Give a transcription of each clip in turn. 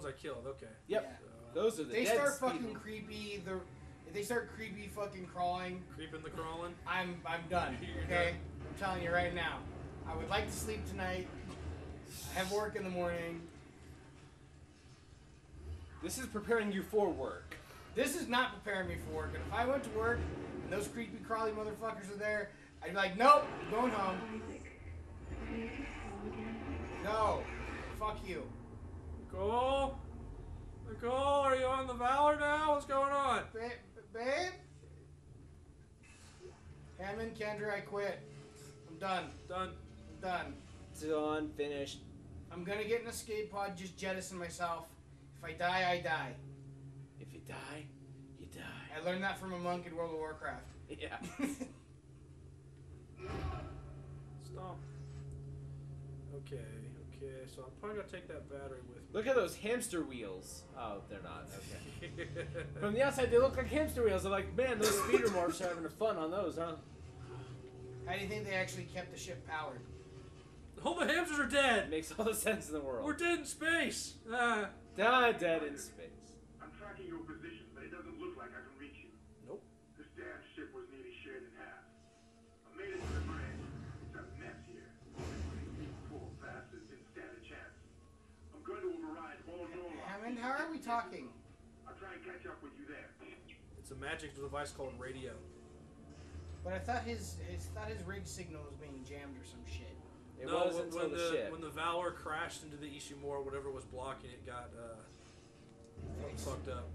ones I killed. Okay. Yep. So, those are the. They dead start fucking creepy. The they start creepy fucking crawling. Creeping the crawling. I'm done. Okay. I'm telling you right now. I would like to sleep tonight. I have work in the morning. This is preparing you for work. This is not preparing me for work. And if I went to work and those creepy crawly motherfuckers are there, I'd be like, nope, I'm going home. No. Fuck you. Nicole? Nicole, are you on the Valor now? What's going on? Babe? Hammond, Kendra, I quit. I'm done. Done. I'm done. Done. Finished. I'm gonna get an escape pod, just jettison myself. If I die, I die. If you die, you die. I learned that from a monk in World of Warcraft. Yeah. Stop. Okay. Okay, so I'm probably going to take that battery with me. Look at those hamster wheels. Oh, they're not. Okay. From the outside, they look like hamster wheels. I'm like, man, those speeder morphs are having fun on those, huh? How do you think they actually kept the ship powered? All the hamsters are dead. Makes all the sense in the world. We're dead in space. Dead in space. I'm tracking your position, but it doesn't look like I can reach you. Nope. This damn ship was nearly shared in half. I made it to the bridge. It's a mess here. Hammond, how are we talking? I'll try and catch up with you there. It's a magic device called radio. But I thought his rig signal was being jammed or some shit. It no, was until the ship. When the Valor crashed into the Ishimura, whatever was blocking it got fucked up.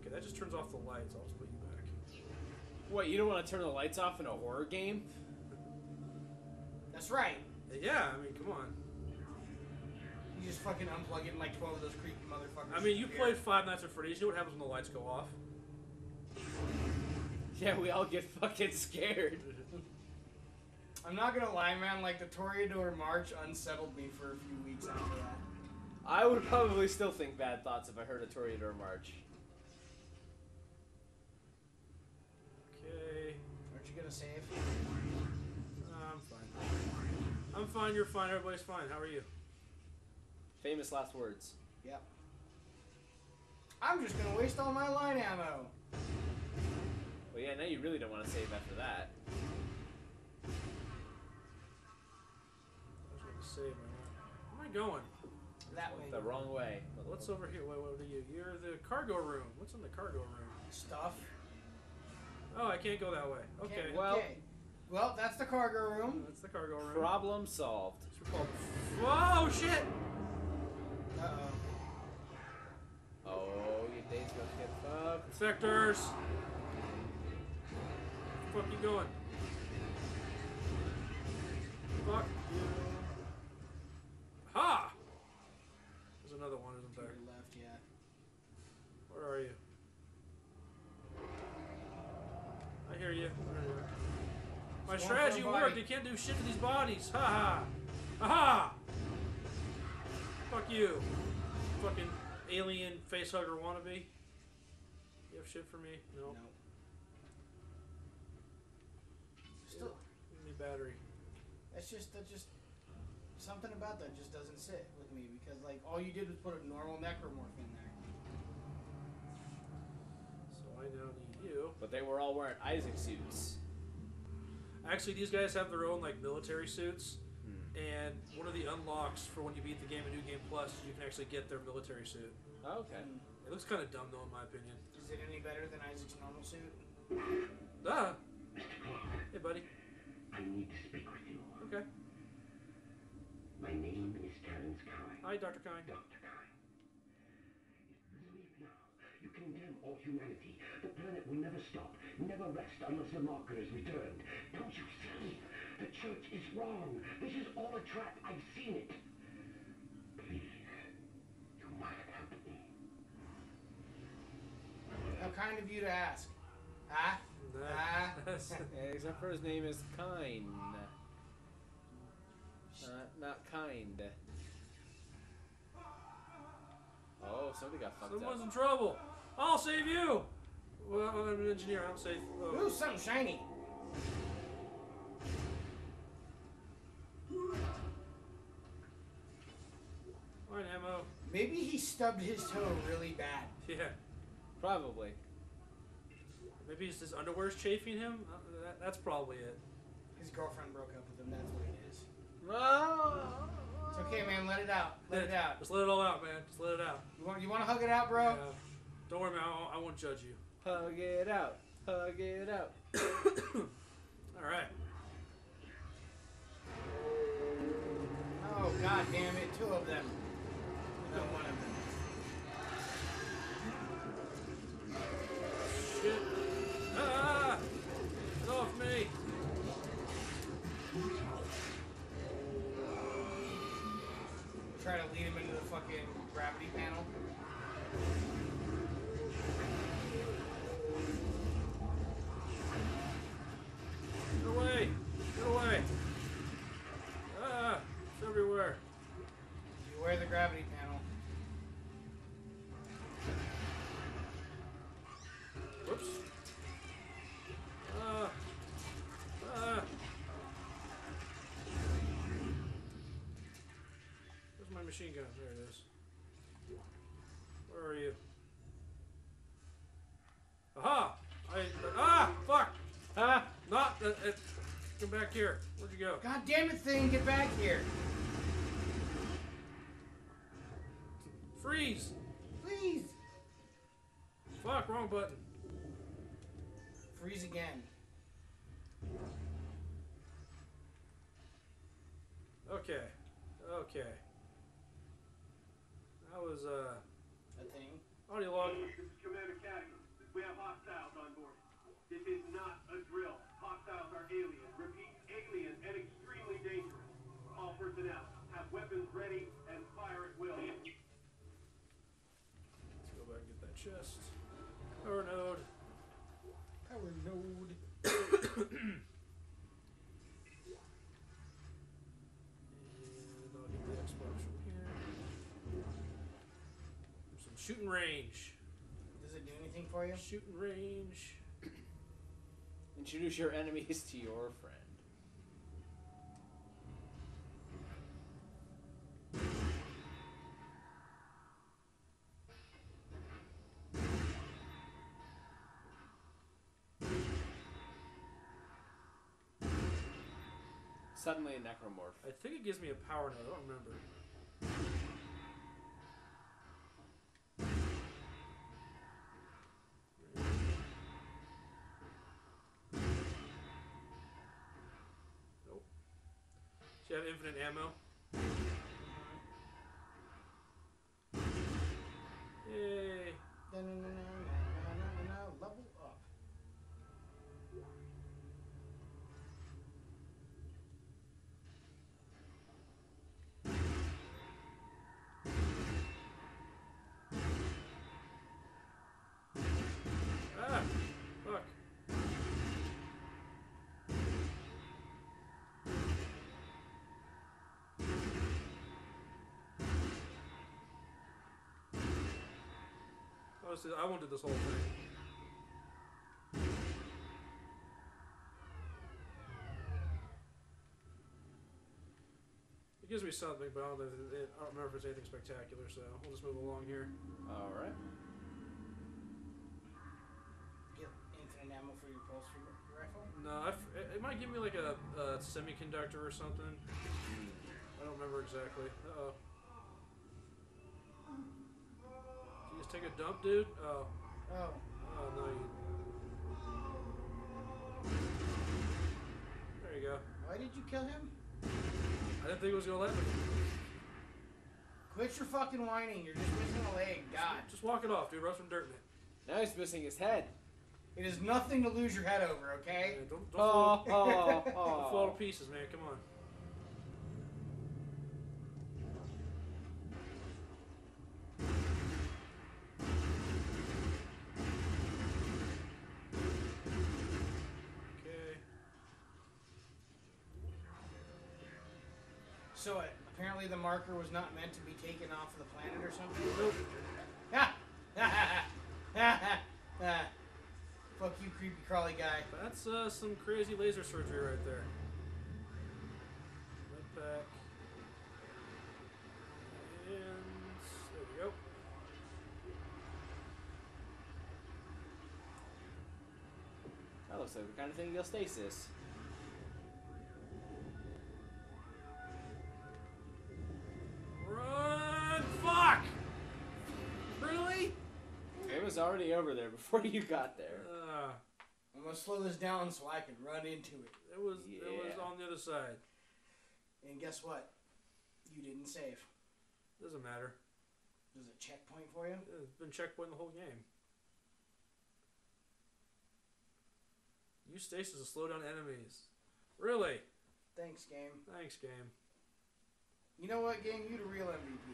Okay, that just turns off the lights. I'll just put you back. What? You don't want to turn the lights off in a horror game? That's right. Yeah, I mean, come on. You just fucking unplug it and like 12 of those creepy motherfuckers. I mean, you played Five Nights at Freddy's. You know what happens when the lights go off? Yeah, we all get fucking scared. I'm not gonna lie, man. Like, the Toreador march unsettled me for a few weeks after that. I would probably still think bad thoughts if I heard a Toreador march. Okay. Aren't you gonna save? I'm fine. I'm fine. You're fine. Everybody's fine. How are you? Famous last words. Yep. I'm just gonna waste all my line ammo. Well, yeah, now you really don't want to save after that. I was gonna save my line. Where am I going? That way. The wrong way. What's over here? Wait, what are you? You're the cargo room. What's in the cargo room? Stuff. Oh, I can't go that way. Okay. Can't, well. Okay. Well, that's the cargo room. That's the cargo room. Problem solved. Whoa, shit! Uh-oh. Oh, your day's gonna get fucked. Sectors! Where the fuck you going? Fuck you. Ha! There's another one, isn't there? Left, yeah. Where are you? I hear you. My strategy worked. You can't do shit to these bodies. Ha ha. Aha! Fuck you. Fucking alien facehugger wannabe. You have shit for me? No. Nope. Still. Give me battery. That's just something about that just doesn't sit with me because like all you did was put a normal necromorph in there. So I now need you. But they were all wearing Isaac suits. Actually, these guys have their own like military suits. And one of the unlocks for when you beat the game in New Game Plus is you can actually get their military suit. Oh, okay. It looks kind of dumb, though, in my opinion. Is it any better than Isaac's normal suit? Ah! Hey, buddy. I need to speak with you. Okay. My name is Terrence Kyne. Hi, Dr. Kyne. Dr. Kyne. Leave now. You condemn all humanity. The planet will never stop, never rest unless the marker is returned. Don't you see? The church is wrong. This is all a trap. I've seen it. Please, you might help me. How kind of you to ask. Ah? Ah? Except for his name is Kind. Not kind. Oh, somebody got fucked up. Someone's in trouble. I'll save you. Well, I'm an engineer. I'm safe. Oh. Ooh, something shiny. Ammo. Maybe he stubbed his toe really bad. Yeah, probably. Maybe it's his underwear's chafing him. That's probably it. His girlfriend broke up with him. That's what it is. Oh. It's okay, man. Let it out. Let it out. Just let it all out, man. Just let it out. You want to hug it out, bro? Yeah. Don't worry, man. I won't judge you. Hug it out. Hug it out. All right. Oh, God damn it. Two of them. No, one of them. Shit. Ah! Get off me! Try to lead him into the fucking gravity panel. Get away! Get away! Ah! It's everywhere. Beware the gravity panel. Whoops. Where's my machine gun? There it is. Where are you? Aha! Fuck! Ah! Not the... Come back here. Where'd you go? God damn it, thing! Get back here! Freeze! Please! Fuck, wrong button. Freeze again. Okay. Okay. That was, a thing. Audio log. Commander Category. We have hostiles on board. This is not a drill. Hostiles are alien. Repeat, alien and extremely dangerous. All personnel have weapons ready and fire at will. Let's go back and get that chest. Power node. Power node. And I'll get the Xbox from here. There's some shooting range. Does it do anything for you? Shooting range. Introduce your enemies to your friend. Suddenly a necromorph. I think it gives me a power node. I don't remember. Nope. Do you have infinite ammo? Yay. Level up. I wanted this whole thing. It gives me something, but I don't remember if it's anything spectacular, so we'll just move along here. Alright. Get infinite ammo for your pulse rifle? No, it might give me like a semiconductor or something. I don't remember exactly. Uh-oh. Just take a dump, dude? Oh. Oh. Oh, no. There you go. Why did you kill him? I didn't think it was going to let me. Quit your fucking whining. You're just missing a leg. God. Just walk it off, dude. Rub some dirt in it. Now he's missing his head. It is nothing to lose your head over, okay? Yeah, don't fall. Don't fall to pieces, man. Come on. So apparently the marker was not meant to be taken off the planet or something. Nope. Fuck you, creepy crawly guy. That's some crazy laser surgery right there. Right back. And there know, so we're kind of thinking of stasis. Run! Fuck! Really? It was already over there before you got there. I'm gonna slow this down so I can run into it. It was on the other side. And guess what? You didn't save. Doesn't matter. There's a checkpoint for you? It's been checkpoint the whole game. Use stasis to slow down enemies. Really? Thanks, game. Thanks, game. You know what, game? You the real MVP.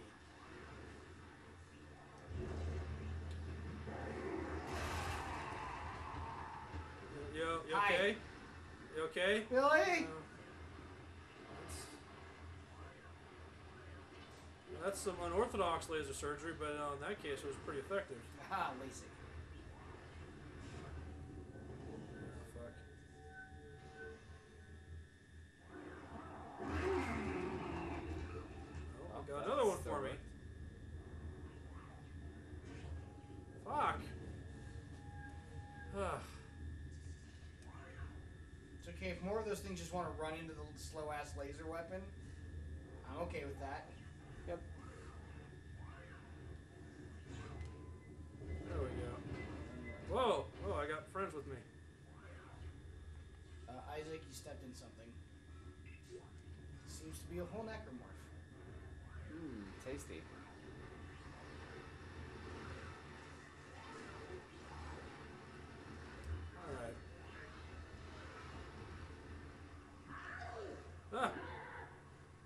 You okay? Hi. You okay? Billy? That's some unorthodox laser surgery, but in that case, it was pretty effective. Haha, LASIK. Oh, I got another one for me. Fuck. It's okay, if more of those things just want to run into the slow-ass laser weapon, I'm okay with that. Yep. There we go. Whoa! Whoa, I got friends with me. Isaac, you stepped in something. Seems to be a whole necromorph. Mmm, tasty. Alright. Ah!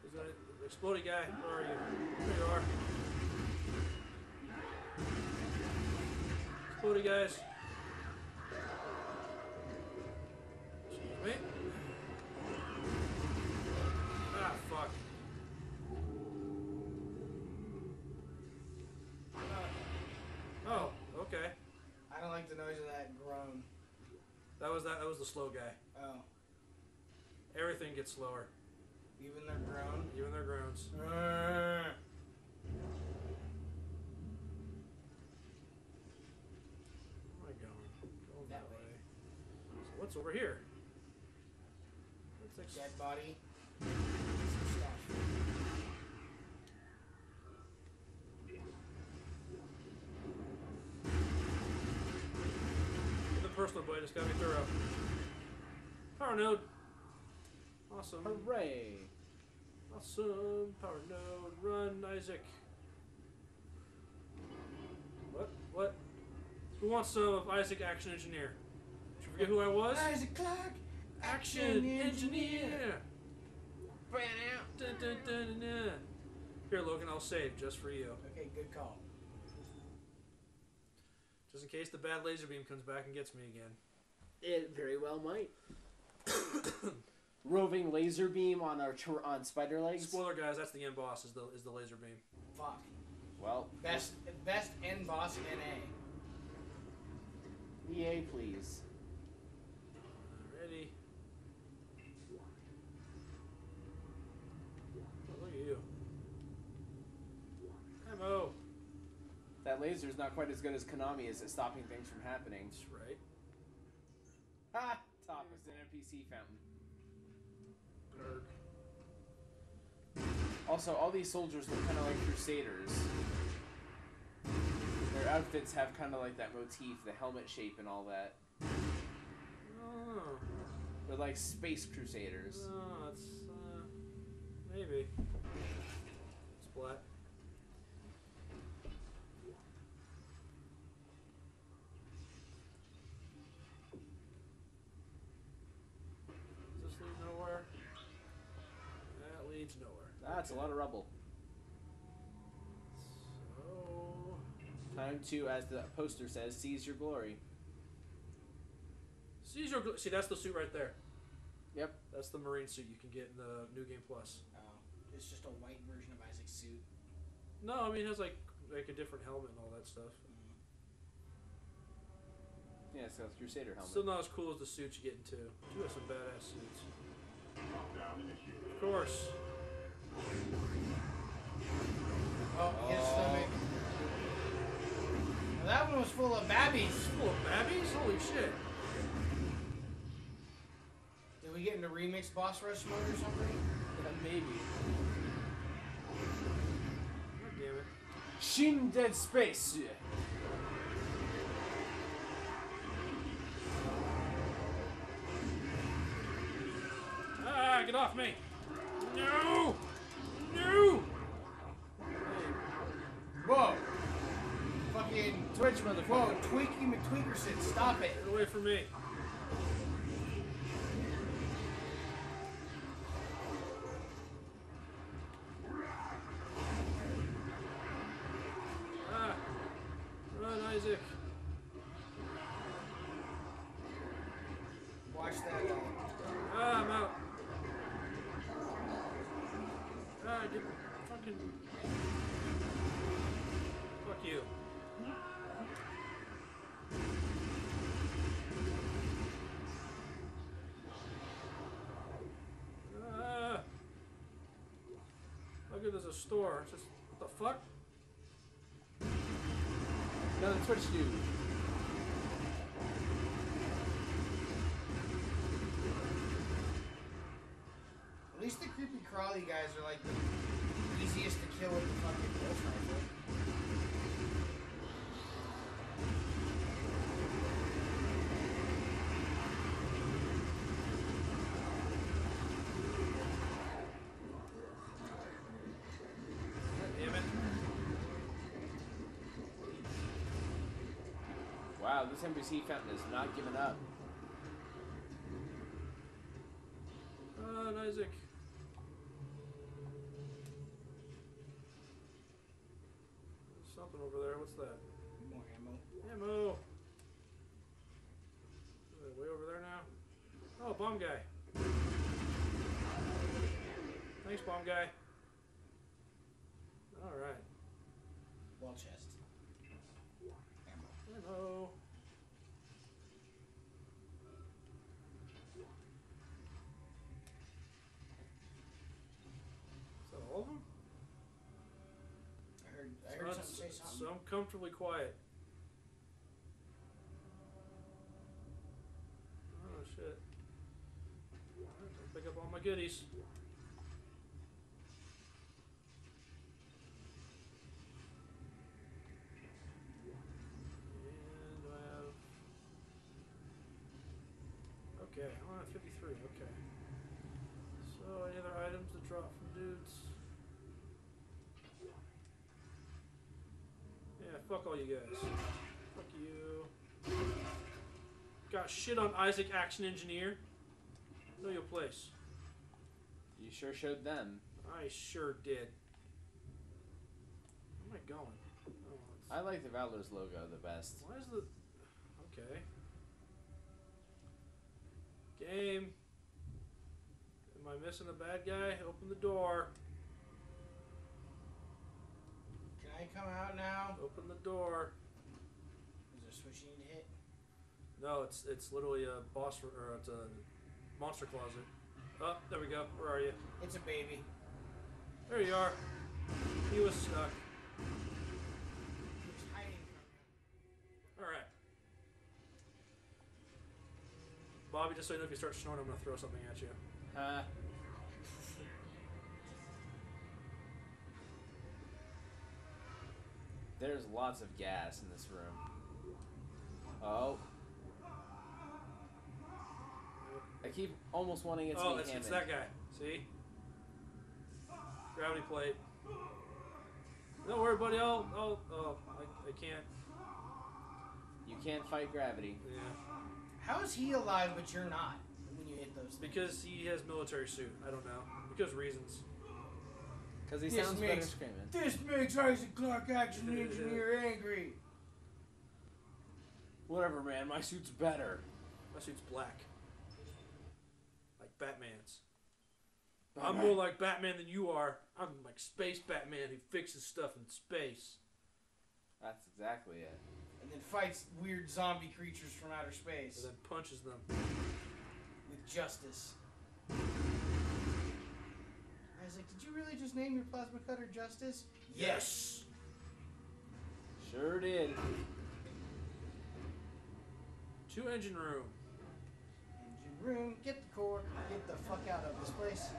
Is that it? Exploding guy, where are you? There you are. Exploding guys. Excuse me. Ah, fuck. Oh, okay. I don't like the noise of that groan. That was the slow guy. Oh. Everything gets slower. Even their groan? Even their groans. Where am I going? Going that way. So what's over here? What's that? Dead body. The personal blade has got to be thorough. Power node. Awesome. Hooray. Awesome. Power node. Run, Isaac. What? What? Who wants some of Isaac Action Engineer? Did you forget who I was? Isaac Clark! Action Engineer! Bam! Dun, dun, dun, dun, dun. Here, Logan, I'll save just for you. Okay, good call. Just in case the bad laser beam comes back and gets me again. It very well might. Roving laser beam on our spider legs. Spoiler, guys, that's the end boss. Is the laser beam? Fuck. Well, best end boss in NA. EA, please. Ready. Oh, look at you. Ammo. That laser is not quite as good as Konami is at stopping things from happening. That's right. Ha! Top is an NPC fountain. Also, all these soldiers look kind of like crusaders. Their outfits have kind of like that motif, the helmet shape and all that. Oh. They're like space crusaders. Oh, it's, maybe. Splat. Does this lead nowhere? Nowhere. That's a lot of rubble. So... Time to, as the poster says, seize your glory. Seize your glory. See, that's the suit right there. Yep. That's the Marine suit you can get in the New Game Plus. Oh. It's just a white version of Isaac's suit. No, I mean, it has, like a different helmet and all that stuff. Mm-hmm. Yeah, it's got a Crusader helmet. Still not as cool as the suits you get into. You have some badass suits. Of course. Oh, his stomach. Well, that one was full of babbies. Holy shit. remix boss rush mode or something? Yeah, maybe. God damn it. Shin Dead Space! Yeah. Ah, get off me! No! No! Whoa! Fucking Twitch motherfucker. Whoa, Tweaky McTweakerson, stop it! Get away from me. Watch that. Ah, I'm out. Ah, get fucking. Fuck you. Ah. Look, there's a store. Just what the fuck? Another Twitch dude. At least the creepy crawly guys are like the easiest to kill with the fucking bolt rifle. God damn it. Wow, this NPC fountain is not giving up. Isaac. There's something over there. What's that? More ammo. Ammo! Way over there now. Oh, bomb guy. Thanks, bomb guy. Alright. Wall chest. Ammo. Is that all of them? I heard something say something. So I'm comfortably quiet. Oh shit. I'll pick up all my goodies. Okay, I'm on at 53, okay. So, any other items to drop from dudes? Yeah, fuck all you guys. Fuck you. Got shit on Isaac, action engineer. Know your place. You sure showed them. I sure did. Where am I going? Oh, I like the Valor's logo the best. Why is the... Okay. Game. Am I missing a bad guy? Open the door. Can I come out now? Open the door. Is there a switch you need to hit? No, it's literally a boss or it's a monster closet. Oh, there we go. Where are you? It's a baby. There you are. He was stuck. He was hiding from you. All right. Bobby, just so you know, if you start snoring, I'm going to throw something at you. There's lots of gas in this room. Oh. I keep almost wanting it to be Hammond. It's that guy. See? Gravity plate. Don't worry, buddy. I can't. You can't fight gravity. Yeah. How is he alive but you're not when you hit those things? Because he has military suit. I don't know. Because reasons. Because he sounds better screaming. This makes Isaac Clark action engineer angry. Whatever, man. My suit's better. My suit's black. Like Batman's. Batman. I'm more like Batman than you are. I'm like Space Batman who fixes stuff in space. That's exactly it. And then fights weird zombie creatures from outer space. And then punches them. With justice. I was like, did you really just name your plasma cutter Justice? Yes! Sure did. Two engine room. Engine room, get the core, get the fuck out of this place.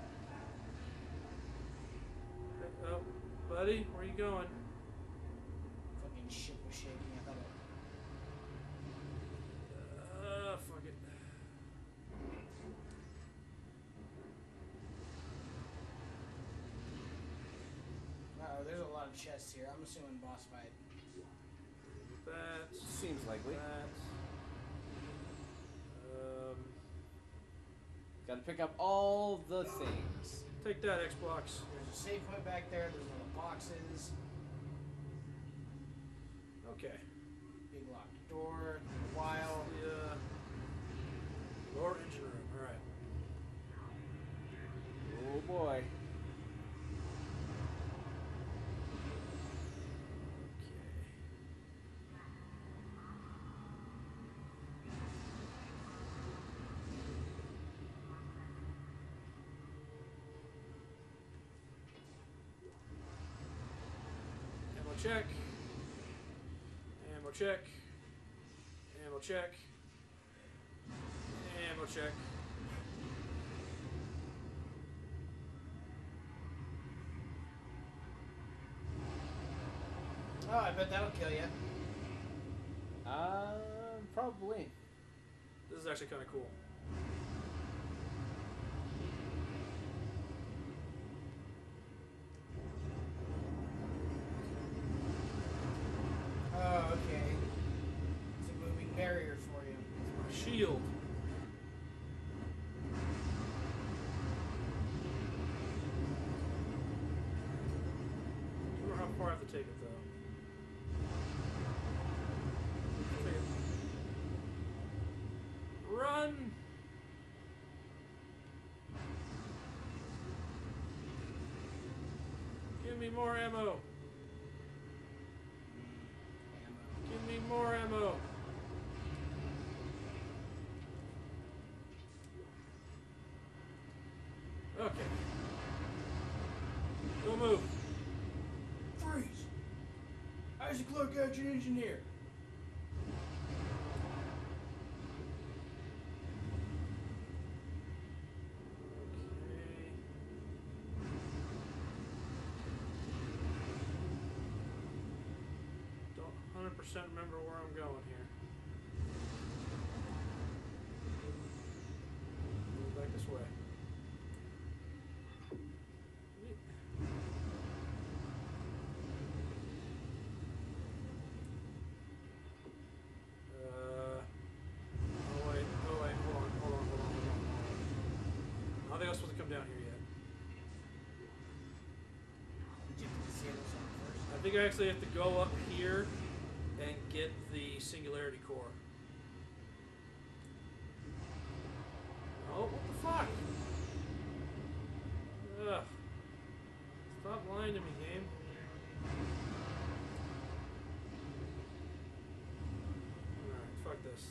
Oh, buddy, where are you going? Fucking shit was shaking. I thought it... fuck it. Uh-oh, there's a lot of chests here. I'm assuming boss fight. That seems likely. That. Gotta pick up all the things. Take that, Xbox. There's a safe way back there. There's little boxes. Okay. Big locked door. Wild. Yeah. Lower engine room. All right. Oh boy. Check. Ammo check. Ammo check. Ammo check. Oh, I bet that'll kill you. Probably. This is actually kind of cool. Give me more ammo. Give me more ammo. Okay. Don't move. Freeze. Isaac Clark, out your engineer. I don't remember where I'm going here. Move back this way. Oh wait, oh wait, hold on. I don't think I was supposed to come down here yet. I think I actually have to go up here and get the singularity core. Oh, what the fuck? Ugh. Stop lying to me, game. Alright, fuck this.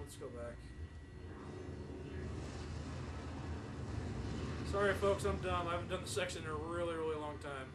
Let's go back. Sorry folks, I'm dumb. I haven't done the section in a really, really long time.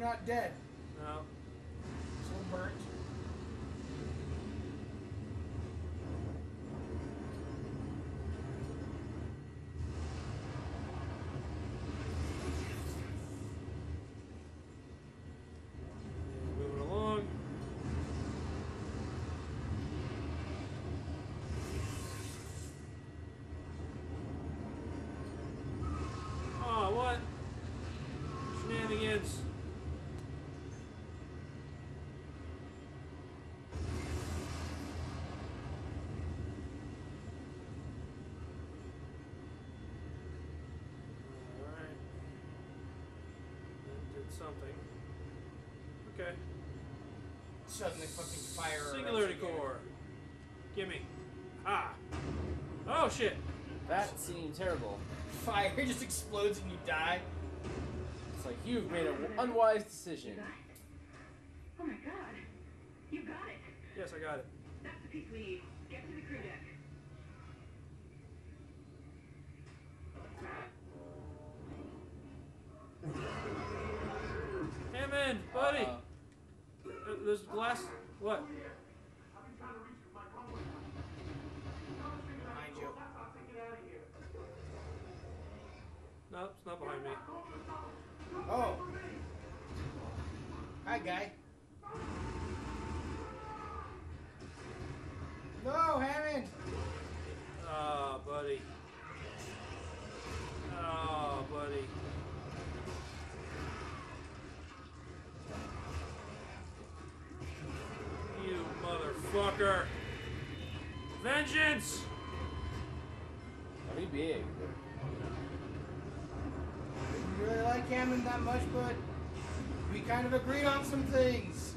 Not dead. No. So burnt. And moving along. Oh, what? Shenanigans. something. Okay. Suddenly fucking fire. Singularity core. Gimme. Ah. Oh shit. That seemed terrible. Fire just explodes and you die. It's like you've made an unwise decision. Oh my god. You got it. Yes, I got it. That's the piece we need. Get to the crew deck. Hammond, buddy. There's glass. What? Behind you. No, it's not behind me. Oh. Hi, guy. No, Hammond. Ah, oh, buddy. Oh, buddy. You motherfucker! Vengeance! That'd be big. We really like Hammond that much, but we kind of agreed on some things.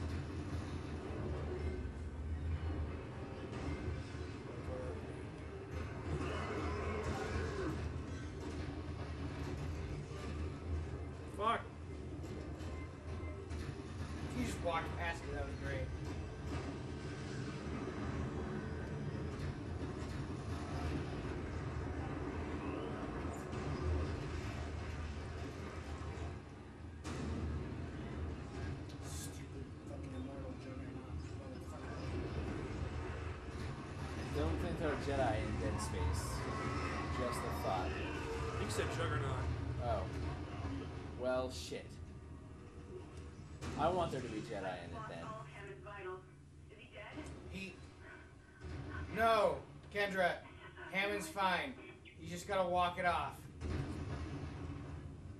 Fuck. If you just walked past me, that was great. Stupid fucking immortal juggernaut. Don't think there are Jedi in Dead Space. Just a thought. I think you said juggernaut. Oh. Well, shit. I want there to be Jedi in it then. Is he dead? He... No! Kendra, Hammond's fine. You just gotta walk it off.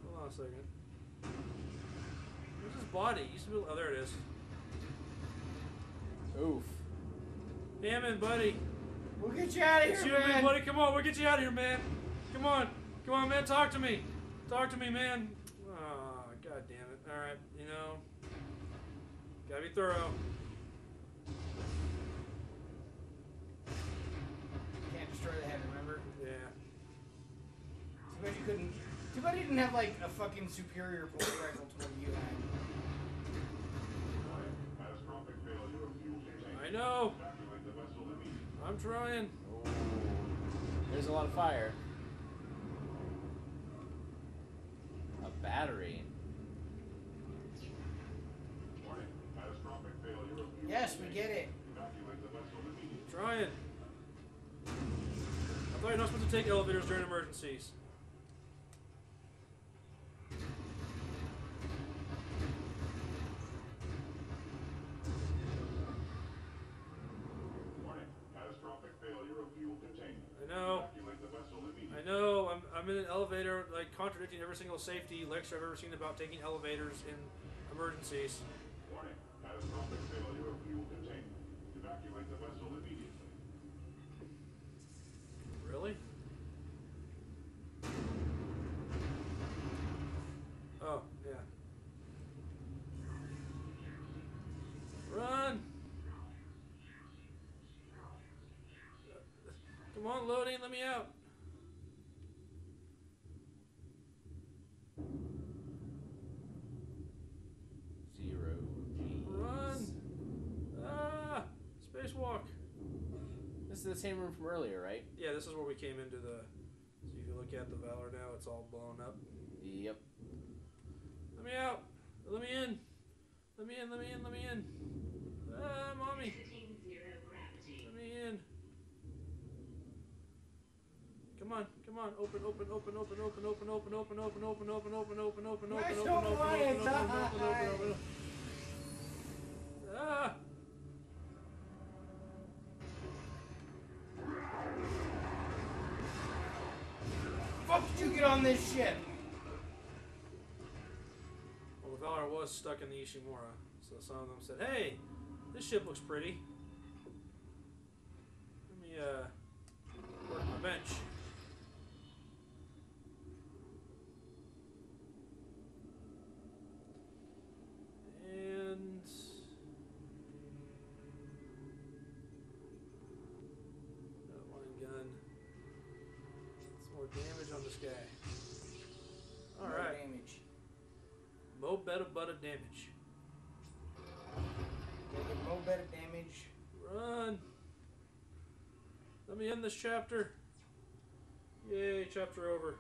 Hold on a second. Where's his body? He used to be... Oh, there it is. Oof. Hammond, buddy. We'll get you out of here, man. Buddy, come on, we'll get you out of here, man. Come on. Come on, man, talk to me. Talk to me, man. Oh, god damn it. Alright, you know. Gotta be thorough. Can't destroy the heaven, remember? Yeah. Too bad you couldn't. Too bad you didn't have, like, a fucking superior bolt rifle to what you had. I know! I'm trying. Oh. There's a lot of fire. A battery. Yes, we get it. Try it. I thought you were not supposed to take elevators during emergencies. I know. I know. I'm in an elevator, like contradicting every single safety lecture I've ever seen about taking elevators in emergencies. Warning: catastrophic failure of fuel containment. Evacuate the vessel immediately. Really? Oh yeah. Run! Come on, loading, let me out. Zero G's. Run! Ah! Spacewalk. This is the same room from earlier, right? Yeah, this is where we came into the... So if you look at the Valor now, it's all blown up. Yep. Let me out! Let me in! Let me in, let me in, let me in! Ah, mommy! Let me in! Come on, come on, open, open, open, open, open, open, open, open, open, open, open, open, open, open, open, open, open, open. Ah! Fuck, did you get on this ship? Well, the Valor was stuck in the Ishimura, so some of them said, hey, this ship looks pretty. Let me, work my bench. this guy. Alright. Damage. Mo better butter damage. Taking Mo better damage. Run! Let me end this chapter. Yay, chapter over.